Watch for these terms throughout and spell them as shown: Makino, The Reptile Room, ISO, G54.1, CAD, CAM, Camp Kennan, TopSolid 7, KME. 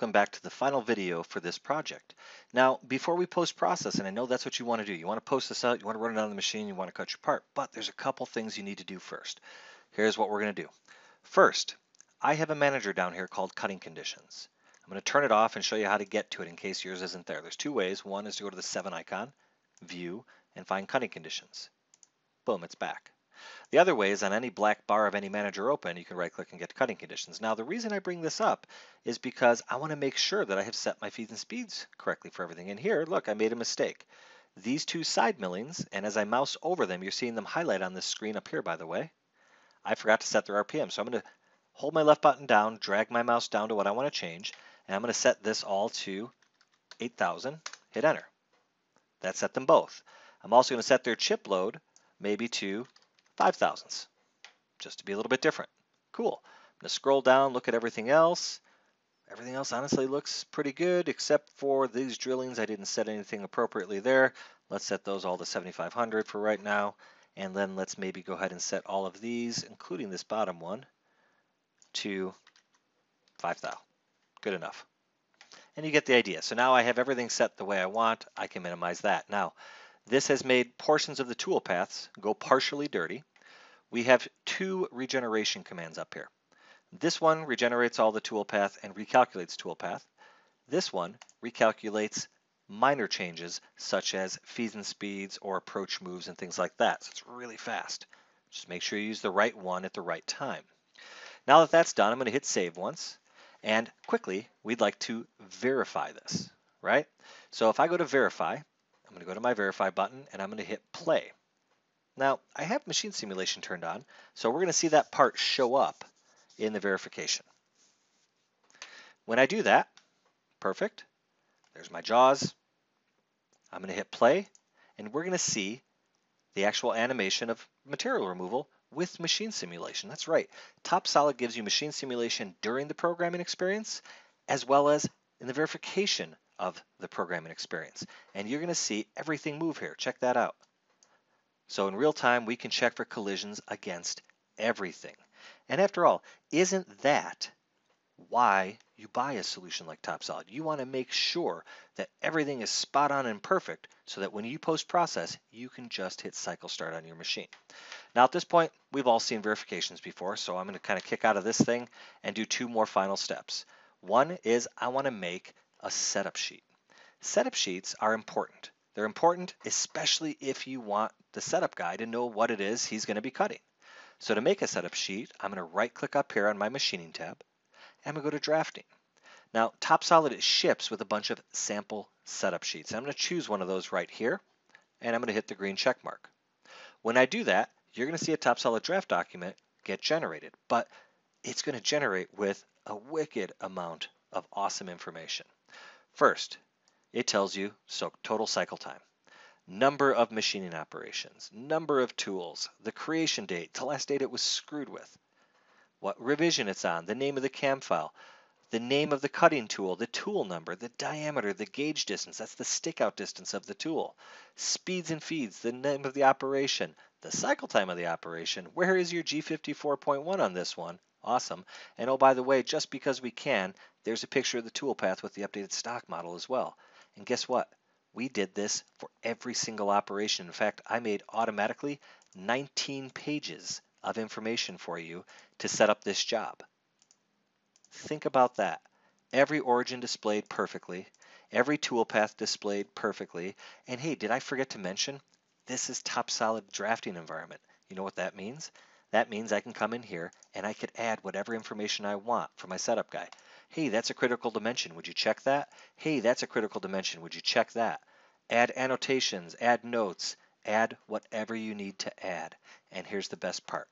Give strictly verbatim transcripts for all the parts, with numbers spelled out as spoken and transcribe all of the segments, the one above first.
welcome back to the final video for this project. Now, before we post-process, and I know that's what you want to do, you want to post this out, you want to run it on the machine, you want to cut your part, but there's a couple things you need to do first. Here's what we're going to do. First, I have a manager down here called Cutting Conditions. I'm going to turn it off and show you how to get to it in case yours isn't there. There's two ways. One is to go to the seven icon, View, and find Cutting Conditions. Boom, it's back. The other way is on any black bar of any manager open, you can right-click and get to Cutting Conditions. Now, the reason I bring this up is because I want to make sure that I have set my feeds and speeds correctly for everything. And here, look, I made a mistake. These two side millings, and as I mouse over them, you're seeing them highlight on this screen up here, by the way. I forgot to set their R P M, so I'm going to hold my left button down, drag my mouse down to what I want to change, and I'm going to set this all to eight thousand, hit Enter. That set them both. I'm also going to set their chip load maybe to five thousandths, just to be a little bit different. Cool. I'm going to scroll down, look at everything else. Everything else honestly looks pretty good, except for these drillings. I didn't set anything appropriately there. Let's set those all to seventy-five hundred for right now. And then let's maybe go ahead and set all of these, including this bottom one, to five thousand. Good enough. And you get the idea. So now I have everything set the way I want. I can minimize that. Now, this has made portions of the tool paths go partially dirty. We have two regeneration commands up here. This one regenerates all the toolpath and recalculates toolpath. This one recalculates minor changes such as feeds and speeds or approach moves and things like that. So it's really fast. Just make sure you use the right one at the right time. Now that that's done, I'm going to hit save once. And quickly, we'd like to verify this, right? So if I go to verify, I'm going to go to my verify button and I'm going to hit play. Now, I have machine simulation turned on, so we're going to see that part show up in the verification. When I do that, perfect. There's my jaws. I'm going to hit play and we're going to see the actual animation of material removal with machine simulation. That's right. TopSolid gives you machine simulation during the programming experience as well as in the verification of the programming experience. And you're going to see everything move here. Check that out. So in real time, we can check for collisions against everything. And after all, isn't that why you buy a solution like TopSolid? You want to make sure that everything is spot on and perfect so that when you post-process, you can just hit cycle start on your machine. Now at this point, we've all seen verifications before, so I'm going to kind of kick out of this thing and do two more final steps. One is I want to make a setup sheet. Setup sheets are important. They're important, especially if you want the setup guy to know what it is he's going to be cutting. So to make a setup sheet, I'm going to right click up here on my machining tab, and I'm going to go to drafting. Now, TopSolid it ships with a bunch of sample setup sheets. I'm going to choose one of those right here, and I'm going to hit the green check mark. When I do that, you're going to see a TopSolid draft document get generated, but it's going to generate with a wicked amount of awesome information. First, it tells you so total cycle time, number of machining operations, number of tools, the creation date, the last date it was screwed with, what revision it's on, the name of the C A M file, the name of the cutting tool, the tool number, the diameter, the gauge distance, that's the stickout distance of the tool, speeds and feeds, the name of the operation, the cycle time of the operation, where is your G fifty-four point one on this one? Awesome. And oh, by the way, just because we can, there's a picture of the toolpath with the updated stock model as well. And guess what? We did this for every single operation. In fact, I made automatically nineteen pages of information for you to set up this job. Think about that. Every origin displayed perfectly, every toolpath displayed perfectly. And hey, did I forget to mention, this is TopSolid drafting environment. You know what that means? That means I can come in here and I could add whatever information I want for my setup guy. Hey, that's a critical dimension. Would you check that? Hey, that's a critical dimension. Would you check that? Add annotations, add notes, add whatever you need to add. And here's the best part.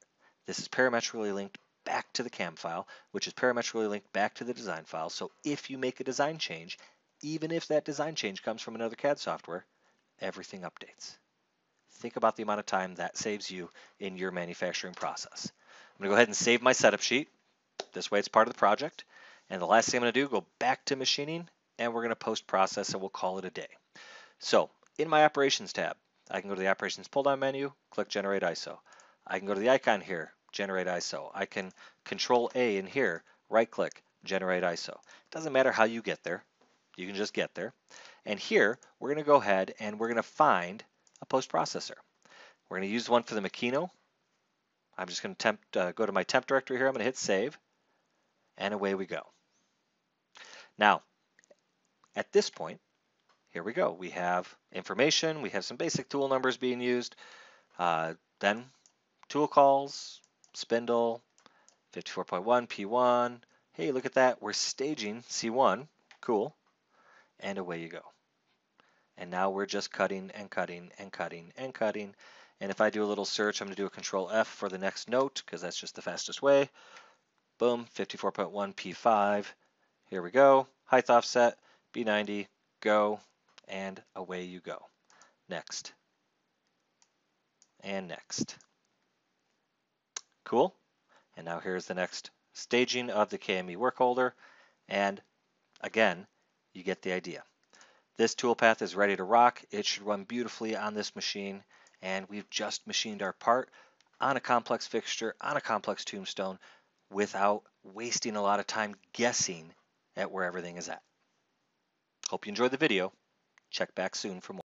This is parametrically linked back to the C A M file, which is parametrically linked back to the design file. So if you make a design change, even if that design change comes from another C A D software, everything updates. Think about the amount of time that saves you in your manufacturing process. I'm going to go ahead and save my setup sheet. This way it's part of the project. And the last thing I'm going to do, go back to machining, and we're going to post-process, and we'll call it a day. So in my Operations tab, I can go to the Operations pull-down menu, click Generate I S O. I can go to the icon here, Generate I S O. I can Control A in here, right-click, generate I S O. It doesn't matter how you get there. You can just get there. And here, we're going to go ahead and we're going to find a post processor. We're going to use one for the Makino. I'm just going to temp, uh, go to my temp directory here. I'm going to hit save. And away we go. Now, at this point, here we go. We have information. We have some basic tool numbers being used. Uh, then tool calls, spindle, fifty-four point one, P one. Hey, look at that. We're staging C one. Cool. And away you go. And now we're just cutting and cutting and cutting and cutting. And if I do a little search, I'm going to do a control F for the next note because that's just the fastest way. Boom, fifty-four point one, P five. Here we go. Height offset, B ninety, go, and away you go. Next. And next. Cool. And now here's the next staging of the K M E work holder. And again, you get the idea. This toolpath is ready to rock. It should run beautifully on this machine. And we've just machined our part on a complex fixture, on a complex tombstone, without wasting a lot of time guessing at where everything is at. Hope you enjoyed the video. Check back soon for more.